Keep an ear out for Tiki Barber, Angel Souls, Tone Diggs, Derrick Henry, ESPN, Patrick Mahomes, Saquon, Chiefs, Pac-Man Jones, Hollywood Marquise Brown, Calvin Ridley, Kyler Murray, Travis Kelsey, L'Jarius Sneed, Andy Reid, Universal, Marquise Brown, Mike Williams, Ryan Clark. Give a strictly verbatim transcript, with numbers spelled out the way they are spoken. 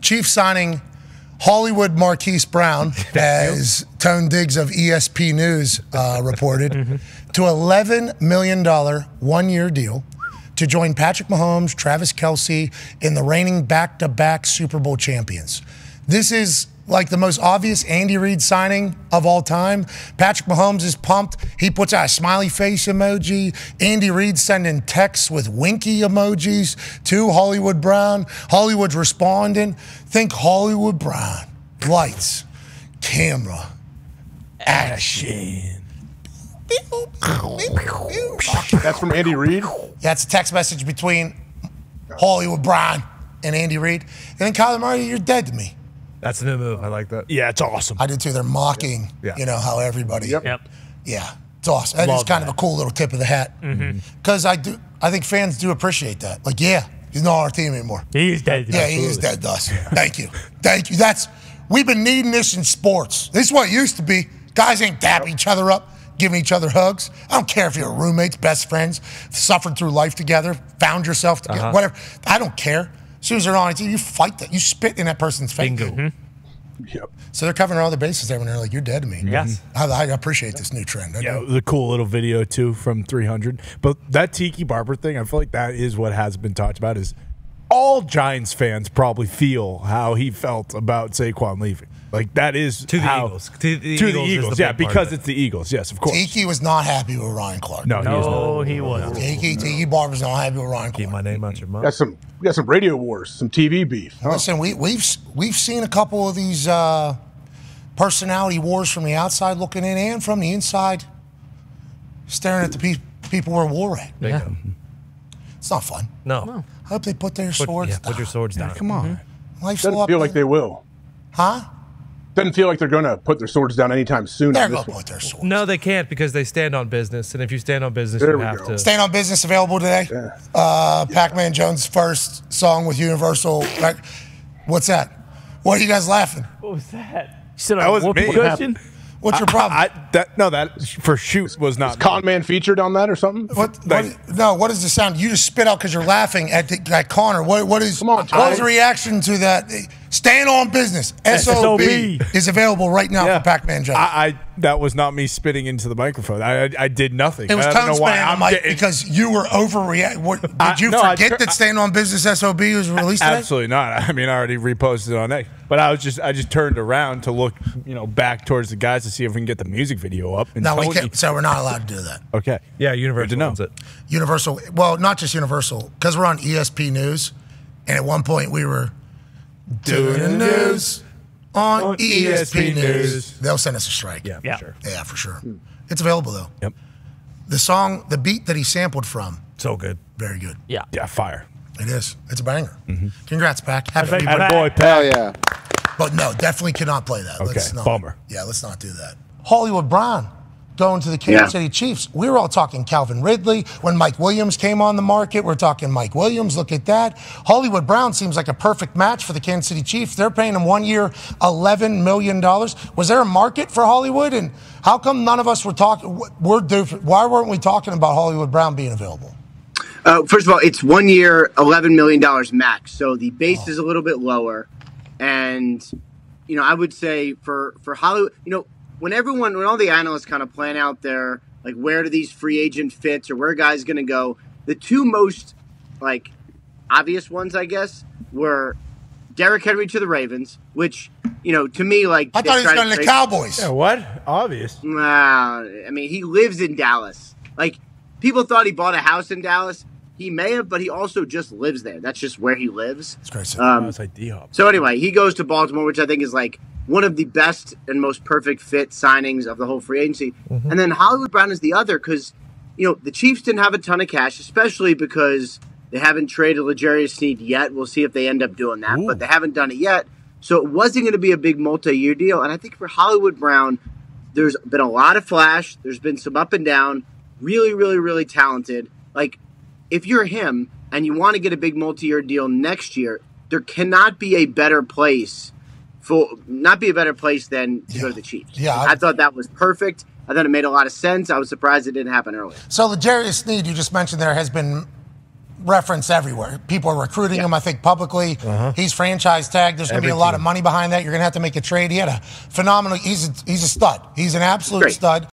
Chiefs signing Hollywood Marquise Brown, as Tone Diggs of E S P N News uh, reported, mm-hmm. to eleven million dollars one-year deal to join Patrick Mahomes, Travis Kelsey, in the reigning back-to-back Super Bowl champions. This is like the most obvious Andy Reid signing of all time. Patrick Mahomes is pumped. He puts out a smiley face emoji. Andy Reid sending texts with winky emojis to Hollywood Brown. Hollywood's responding. Think Hollywood Brown. Lights, camera, action. That's from Andy Reid? Yeah, it's a text message between Hollywood Brown and Andy Reid. And then Kyler Murray, you're dead to me. That's a new move. I like that. Yeah, it's awesome. I did too. They're mocking, yeah. you know, how everybody. Yep. yep. Yeah, it's awesome. That is kind that. of a cool little tip of the hat. Because mm-hmm. I do, I think fans do appreciate that. Like, yeah, he's not on our team anymore. He is dead. Yeah, absolutely. He is dead to us. Thank you, thank you. That's we've been needing this in sports. This is what it used to be. Guys ain't dapping yep. each other up, giving each other hugs. I don't care if you're roommates, best friends, suffered through life together, found yourself together, uh-huh. whatever. I don't care. As soon as they're on, you fight that. You spit in that person's face. Bingo. Mm-hmm. Yep. So they're covering all the bases there when they're like, you're dead to me. Yes. Mm-hmm. I, I appreciate this new trend. I yeah, do. The cool little video, too, from three hundred. But that Tiki Barber thing, I feel like that is what has been talked about is all Giants fans probably feel how he felt about Saquon leaving. Like, that is to the how, Eagles. To the to Eagles, the Eagles the yeah, because it. it's the Eagles. Yes, of course. Tiki was not happy with Ryan Clark. No, no he was not. He was. Tiki, no. Tiki Barber's not happy with Ryan Clark. Keep my name out your mouth. That's some, we got some radio wars, some T V beef. Huh? Listen, we, we've we've seen a couple of these uh, personality wars from the outside looking in and from the inside, staring at the pe people we're war at. Yeah. Yeah. It's not fun. No. no. I hope they put their put, swords yeah, down. Put your swords down. Yeah, come on. Mm-hmm. Life's Doesn't feel like they will. Huh? Doesn't feel like they're going to put their swords down anytime soon. They're going to put their swords. No, they can't because they stand on business, and if you stand on business, there you have go. to stand on business. Available today. Yeah. Uh, yeah. Pac-Man Jones' first song with Universal. What's that? Why are you guys laughing? What was that? You said that I was me. What What's your problem? I, I, that, no, that for shoot was not. Was Con Man featured on that or something? What? Like, what no. What is the sound? You just spit out because you're laughing at, the, at Connor. What? What is? Come on, what was the reaction to that? Stand on business. S O B is available right now yeah. for Pac-Man Jones. I, I that was not me spitting into the microphone. I I, I did nothing. It was Tone spitting on Mike because you were overreacting. Did I, you no, forget that Stand on Business S O B was released? I, absolutely not. I mean, I already reposted it on A. But I was just I just turned around to look, you know, back towards the guys to see if we can get the music video up. And no, Tony, we can't. So we're not allowed to do that. Okay. Yeah, Universal owns it. Universal. Well, not just Universal, because we're on E S P N News, and at one point we were. Doing the news on, on E S P N News. They'll send us a strike. Yeah, for yeah. sure. Yeah, for sure. It's available, though. Yep. The song, the beat that he sampled from. So good. Very good. Yeah. Yeah, fire. It is. It's a banger. Mm-hmm. Congrats, Pac. Happy birthday. Happy boy, Pac. Hell yeah. But no, definitely cannot play that. Okay, let's not, bummer. Yeah, let's not do that. Hollywood Brown going to the Kansas yeah. City Chiefs. We were all talking Calvin Ridley. When Mike Williams came on the market, we're talking Mike Williams. Look at that. Hollywood Brown seems like a perfect match for the Kansas City Chiefs. They're paying him one year, eleven million dollars. Was there a market for Hollywood? And how come none of us were talking? We're Why weren't we talking about Hollywood Brown being available? Uh, first of all, it's one year, eleven million dollars max. So the base oh. is a little bit lower. And, you know, I would say for, for Hollywood, you know, when everyone, when all the analysts kind of plan out their, like, where do these free agent fits or where guys going to go, the two most, like, obvious ones, I guess, were Derrick Henry to the Ravens, which, you know, to me, like... I thought he was going to the Cowboys. Yeah, what? Obvious. Uh, I mean, he lives in Dallas. Like, people thought he bought a house in Dallas. He may have, but he also just lives there. That's just where he lives. That's crazy. Um, that's like D-Hop. So anyway, he goes to Baltimore, which I think is, like, one of the best and most perfect fit signings of the whole free agency. Mm-hmm. And then Hollywood Brown is the other because, you know, the Chiefs didn't have a ton of cash, especially because they haven't traded L'Jarius Sneed yet. We'll see if they end up doing that, Ooh. but they haven't done it yet. So it wasn't going to be a big multi-year deal. And I think for Hollywood Brown, there's been a lot of flash. There's been some up and down. Really, really, really talented. Like, if you're him and you want to get a big multi-year deal next year, there cannot be a better place For, not be a better place than to yeah. go to the Chiefs. Yeah, I, I thought that was perfect. I thought it made a lot of sense. I was surprised it didn't happen earlier. So L'Jarius Sneed, you just mentioned there, has been reference everywhere. People are recruiting yeah. him, I think, publicly. Uh-huh. He's franchise tagged. There's going to be a lot team. of money behind that. You're going to have to make a trade. He had a phenomenal – he's a, he's a stud. He's an absolute Great. stud.